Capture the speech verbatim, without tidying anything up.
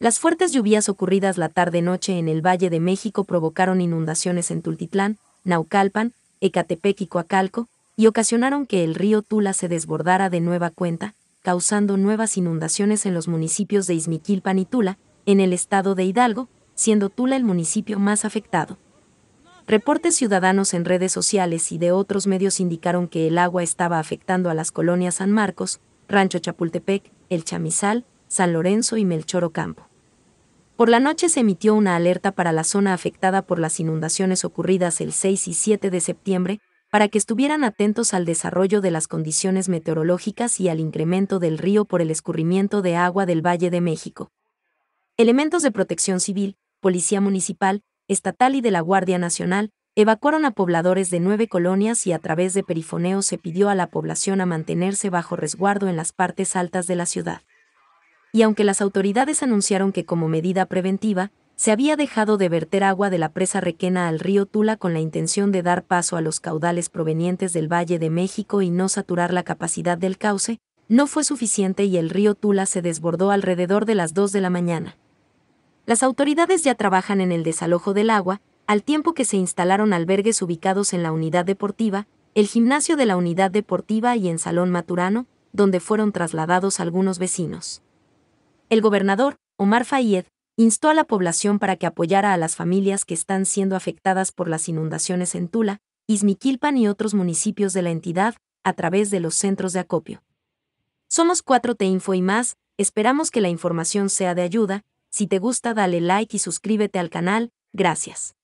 Las fuertes lluvias ocurridas la tarde-noche en el Valle de México provocaron inundaciones en Tultitlán, Naucalpan, Ecatepec y Coacalco, y ocasionaron que el río Tula se desbordara de nueva cuenta, causando nuevas inundaciones en los municipios de Ixmiquilpan y Tula, en el estado de Hidalgo, siendo Tula el municipio más afectado. Reportes ciudadanos en redes sociales y de otros medios indicaron que el agua estaba afectando a las colonias San Marcos, Rancho Chapultepec, El Chamizal, San Lorenzo y Melchor Ocampo. Por la noche se emitió una alerta para la zona afectada por las inundaciones ocurridas el seis y siete de septiembre, para que estuvieran atentos al desarrollo de las condiciones meteorológicas y al incremento del río por el escurrimiento de agua del Valle de México. Elementos de protección civil, policía municipal, estatal y de la Guardia Nacional evacuaron a pobladores de nueve colonias y a través de perifoneos se pidió a la población a mantenerse bajo resguardo en las partes altas de la ciudad. Y aunque las autoridades anunciaron que como medida preventiva, se había dejado de verter agua de la presa Requena al río Tula con la intención de dar paso a los caudales provenientes del Valle de México y no saturar la capacidad del cauce, no fue suficiente y el río Tula se desbordó alrededor de las dos de la mañana. Las autoridades ya trabajan en el desalojo del agua, al tiempo que se instalaron albergues ubicados en la unidad deportiva, el gimnasio de la unidad deportiva y en Salón Maturano, donde fueron trasladados algunos vecinos. El gobernador, Omar Fayed, instó a la población para que apoyara a las familias que están siendo afectadas por las inundaciones en Tula, Ixmiquilpan y otros municipios de la entidad, a través de los centros de acopio. Somos cuatro T Info y más, esperamos que la información sea de ayuda. Si te gusta, dale like y suscríbete al canal. Gracias.